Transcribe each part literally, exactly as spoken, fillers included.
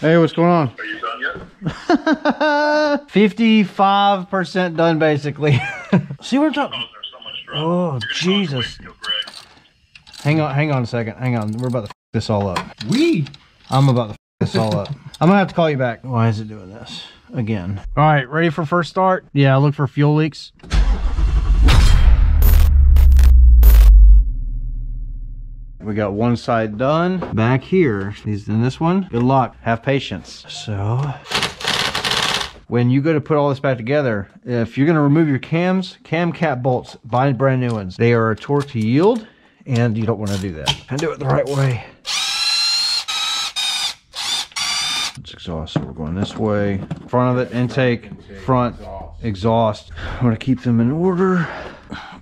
Hey, what's going on? Are you done yet? fifty-five percent done, basically. See what I'm talking about? Oh, Jesus. Hang on, hang on a second. Hang on. We're about to f this all up. We? I'm about to f this all up. I'm going to have to call you back. Why is it doing this again? All right, ready for first start? Yeah, look for fuel leaks. We got one side done. Back here, these in this one. Good luck. Have patience. So, when you go to put all this back together, if you're going to remove your cams, cam cap bolts, buy brand new ones. They are a torque to yield, and you don't want to do that. And do it the right way. It's exhaust, so we're going this way. Front of it, intake, front, exhaust. I'm going to keep them in order.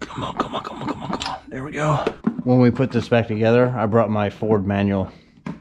Come on, come on, come on, come on, come on. There we go. When we put this back together, I brought my Ford manual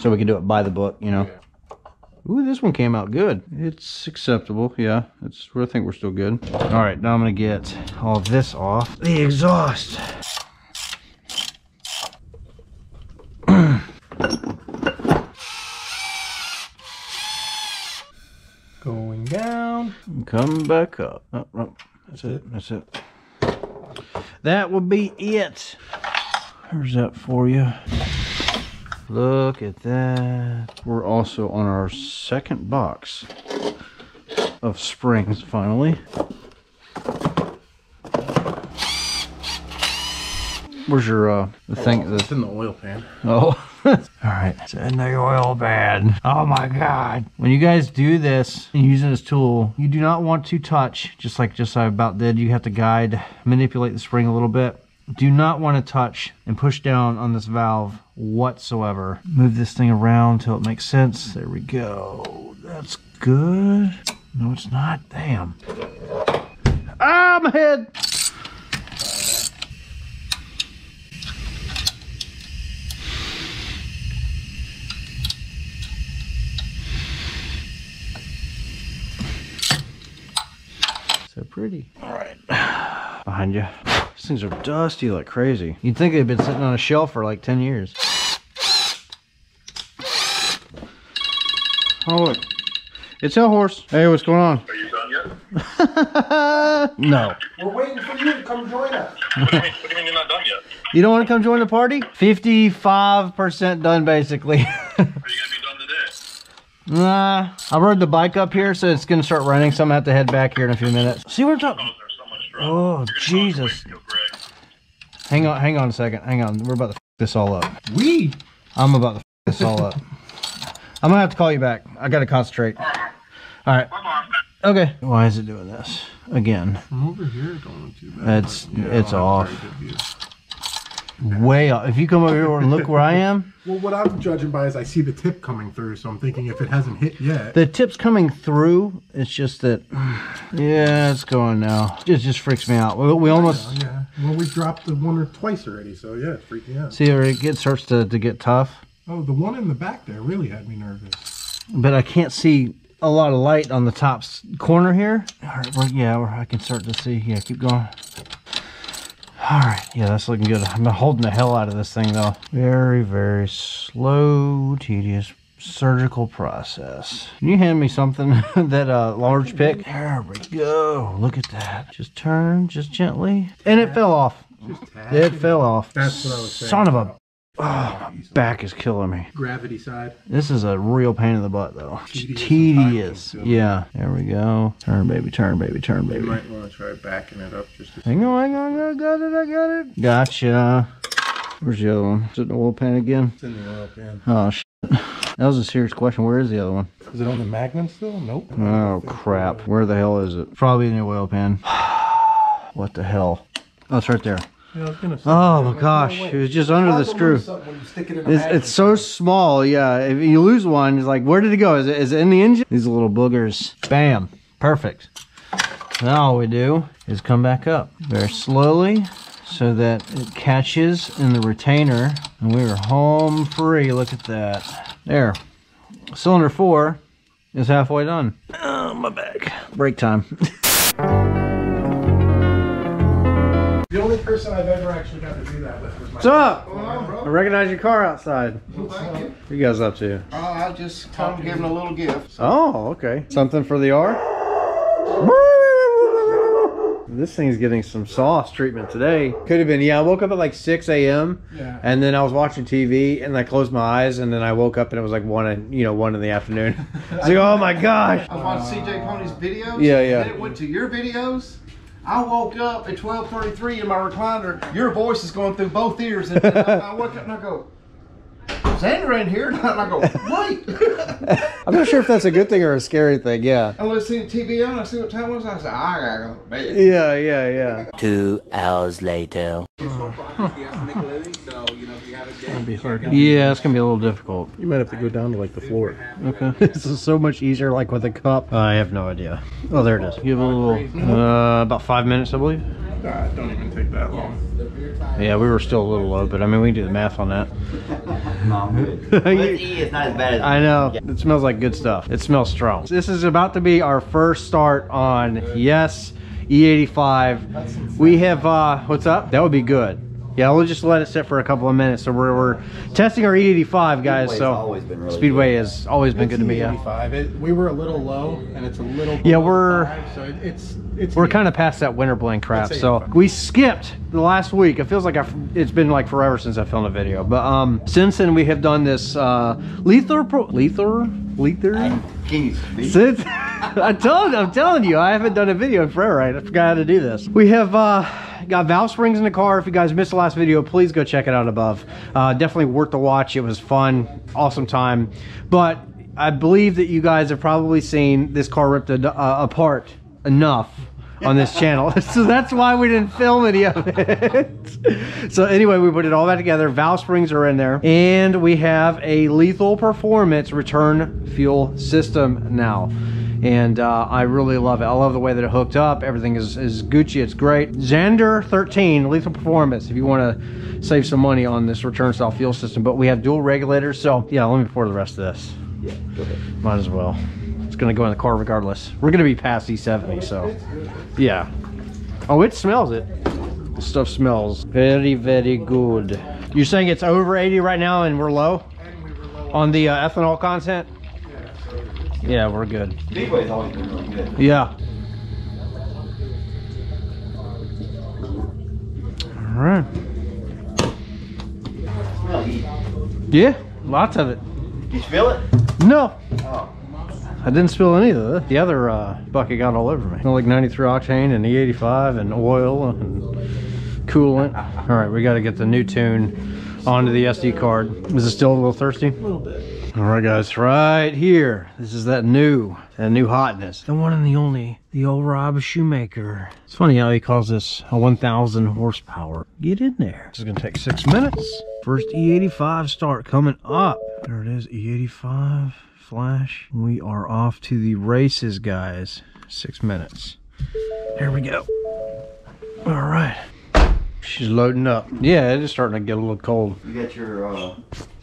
so we can do it by the book, you know. Yeah. Ooh, this one came out good. It's acceptable, yeah. It's, I think we're still good. All right, now I'm gonna get all of this off. The exhaust. Going down. Come back up. Oh, oh, that's it, that's it. That will be it. There's that for you. Look at that. We're also on our second box of springs, finally. Where's your, uh, the thing? Oh, it's in the oil pan. Oh. All right, it's in the oil pan. Oh my God. When you guys do this and using this tool, you do not want to touch, just like just I about did. You have to guide, manipulate the spring a little bit. Do not want to touch and push down on this valve whatsoever. Move this thing around till it makes sense. There we go. That's good. No, it's not. Damn. Ah, my head. So pretty. All right. Behind you. These things are dusty like crazy. You'd think they've been sitting on a shelf for like ten years. Oh, look. It's Hell Horse. Hey, what's going on? Are you done yet? No. We're waiting for you to come join us. What do you mean, what do you mean you're not done yet? You don't want to come join the party? fifty-five percent done, basically. Are you going to be done today? Nah. I rode the bike up here, so it's going to start running, so I'm going to have to head back here in a few minutes. See what I'm talking about? Oh, Jesus. Hang on, hang on a second. Hang on. We're about to f this all up. We? I'm about to f this all up. I'm going to have to call you back. I got to concentrate. All right. Okay. Why is it doing this again? From over here, don't do that. It's, it's off. Way off. If you come over here and look where I am. Well, what I'm judging by is I see the tip coming through, so I'm thinking if it hasn't hit yet. The tip's coming through. It's just that, yeah, it's going now. It just freaks me out. We, we almost. Yeah, yeah. Well, we dropped the one or twice already, so yeah, it's freaking out. See, or it gets, starts to, to get tough. Oh, the one in the back there really had me nervous. But I can't see a lot of light on the top corner here. All right, well, yeah, I can start to see. Yeah, keep going. All right, yeah, that's looking good. I'm holding the hell out of this thing, though. Very, very slow, tedious surgical process. Can you hand me something, that uh, large pick? There we go. Look at that. Just turn, just gently. And it fell off. It fell off. That's what I was saying. Son of a... Oh, my back is killing me. Gravity side. This is a real pain in the butt, though. Tedious. Tedious. Yeah. There we go. Turn, baby. Turn, baby. Turn, baby. You might want to try backing it up just a hang on, hang on. I got it. I got it. Gotcha. Where's the other one? Is it in the oil pan again? It's in the oil pan. Oh, shit. That was a serious question. Where is the other one? Is it on the Magnum still? Nope. Oh, crap. Where the hell is it? Probably in the oil pan. What the hell? Oh, it's right there. Yeah, I was gonna oh my gosh, it was just under the screw. It's, it's so small, yeah. If you lose one, it's like, where did it go? Is it, is it in the engine? These little boogers. Bam. Perfect. Now all we do is come back up very slowly so that it catches in the retainer. And we are home free. Look at that. There. Cylinder four is halfway done. Oh, my back. Break time. The only person I've ever actually got to do that with was my. What's up? What's going on, bro? I recognize your car outside. Well, thank you. What are you guys up to? Oh, I just come to give him a little gift. So. Oh, okay. Something for the R? This thing's getting some sauce treatment today. Could have been, yeah, I woke up at like six A M Yeah. And then I was watching T V and I closed my eyes and then I woke up and it was like one in, you know, one in the afternoon. I was like, oh my gosh. I watched C J Pony's videos. Yeah, yeah. And then it went to your videos. I woke up at twelve thirty-three in my recliner. Your voice is going through both ears. And I, I wake up and I go, Xander in here? And I go, wait. I'm not sure if that's a good thing or a scary thing, yeah. I was seeing T V on, I see what time it was. I said, I gotta go to bed. Yeah, yeah, yeah. Two hours later. It's gonna be hard. Yeah, it's gonna be a little difficult. You might have to go down to like the floor. Okay. This is so much easier like with a cup. Uh, I have no idea. Oh, there it is. Give it a little, uh, about five minutes, I believe. Uh, don't even take that long. Yeah, we were still a little low, but I mean, we can do the math on that. E is not as bad as I know. It smells like good stuff. It smells strong. This is about to be our first start on, yes, E eighty-five. We have, uh, what's up? That would be good. Yeah, we'll just let it sit for a couple of minutes. So we're, we're testing our E eighty-five, guys. So Speedway has always been good to me. Yeah. We were a little low, and it's a little. Yeah, we're so it, it's it's we're kind of past that winter bling crap. So we skipped the last week. It feels like I've, it's been like forever since I filmed a video, but um, since then we have done this uh, lethal pro lethal lethal. Since I told I'm telling you, I haven't done a video in forever. Right? I forgot how to do this. We have. Uh, Got valve springs in the car. If you guys missed the last video, please go check it out above. Uh, definitely worth the watch. It was fun, awesome time. But I believe that you guys have probably seen this car ripped a, uh, apart enough on this channel. So that's why we didn't film any of it. So anyway, we put it all back together. Valve springs are in there. And we have a Lethal Performance return fuel system now. And uh, I really love it. I love the way that it hooked up. Everything is, is Gucci. It's great. Xander thirteen, Lethal Performance, if you want to save some money on this return style fuel system. But we have dual regulators. So yeah, let me pour the rest of this. Yeah, go ahead. Might as well. It's going to go in the car regardless. We're going to be past E seventy, so yeah. Oh, it smells it. This stuff smells very, very good. You're saying it's over eighty right now and we're low? And we were low on the uh, ethanol content? Yeah, we're good. Speedway's always been really good. Yeah. All right. Yeah, lots of it. Did you spill it? No. Oh. I didn't spill any of it. The other uh, bucket got all over me. Like ninety-three octane and E eighty-five and oil and coolant. All right, we got to get the new tune onto the S D card. Is it still a little thirsty? A little bit. All right, guys, right here. This is that new, that new hotness. The one and the only, the old Rob Shoemaker. It's funny how he calls this a one thousand horsepower. Get in there. This is gonna take six minutes. First E eighty-five start coming up. There it is, E eighty-five flash. We are off to the races, guys. Six minutes. Here we go. All right. She's loading up. Yeah, it is starting to get a little cold. You got your, uh,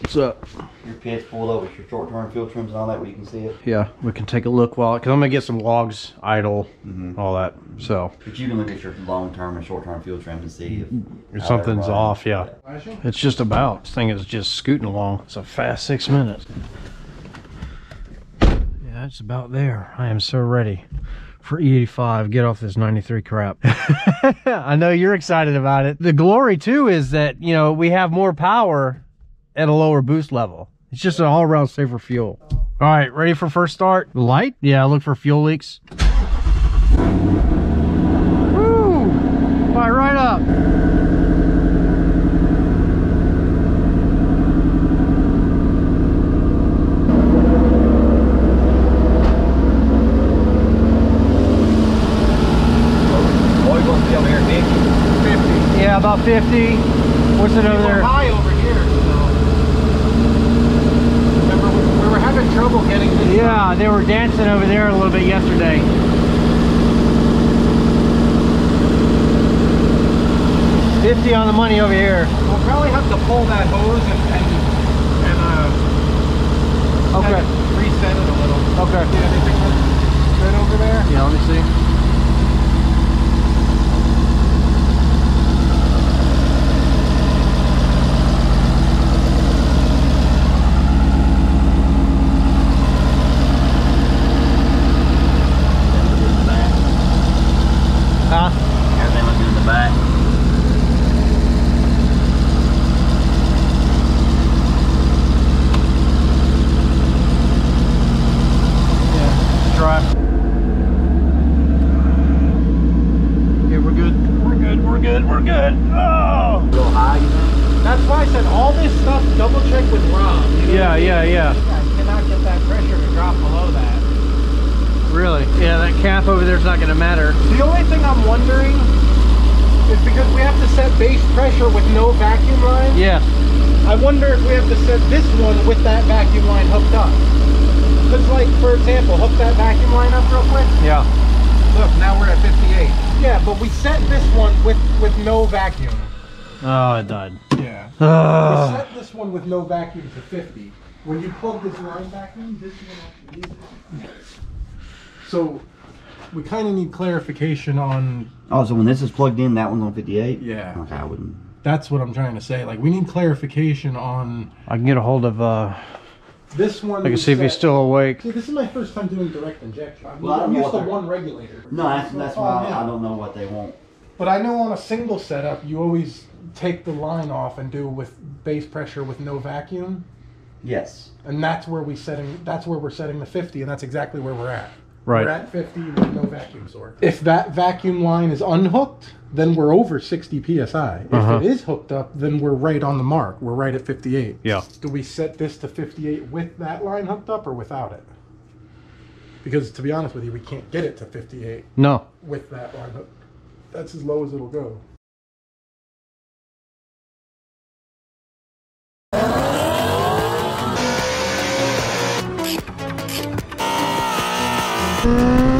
what's up? Your pit's pulled up with your short-term fuel trims and all that where you can see it. Yeah, we can take a look while, because I'm going to get some logs, idle, mm-hmm. all that, so. But you can look at your long-term and short-term fuel trims and see if, if something's off, yeah. It's just about, this thing is just scooting along. It's a fast six minutes. Yeah, it's about there. I am so ready. For E eighty-five, get off this ninety-three crap. I know you're excited about it. The glory too is that, you know, we have more power at a lower boost level. It's just an all-around safer fuel. All right, ready for first start? Light? Yeah, look for fuel leaks. Woo! Fly right up. fifty. What's it over there? High over here. So. Remember, we were having trouble getting these. Yeah, cars. They were dancing over there a little bit yesterday. fifty on the money over here. We'll probably have to pull that hose and and, and uh, okay. Kind of reset it a little. Okay. See anything good over there? Yeah, let me see. That's why I said all this stuff, double check with Rob. You know yeah, I mean? yeah, yeah. I cannot get that pressure to drop below that. Really? Yeah, that cap over there's not going to matter. The only thing I'm wondering is because we have to set base pressure with no vacuum line. Yeah. I wonder if we have to set this one with that vacuum line hooked up. Because, like, for example, hook that vacuum line up real quick. Yeah. Look, now we're at fifty-eight. Yeah, but we set this one with, with no vacuum. Oh, it died. Yeah. Uh. We set this one with no vacuum to fifty. When you plug this line back in, this one actually is. So we kind of need clarification on. Oh, so when this is plugged in, that one's on fifty-eight? Yeah. Okay, I wouldn't. That's what I'm trying to say. Like, we need clarification on. I can get a hold of. Uh, this one. I can see set. If he's still awake. See, this is my first time doing direct injection. I'm, well, I'm used to one regulator. No, that's, that's why I don't know what they want. But I know on a single setup, you always take the line off and do with base pressure with no vacuum. Yes. And that's where we setting. That's where we're setting the fifty, and that's exactly where we're at. Right. We're at fifty with no vacuum source. If that vacuum line is unhooked, then we're over sixty P S I. If uh-huh. it is hooked up, then we're right on the mark. We're right at fifty-eight. Yeah. Do we set this to fifty-eight with that line hooked up or without it? Because to be honest with you, we can't get it to fifty-eight. No. With that line hooked. That's as low as it'll go. Thank you.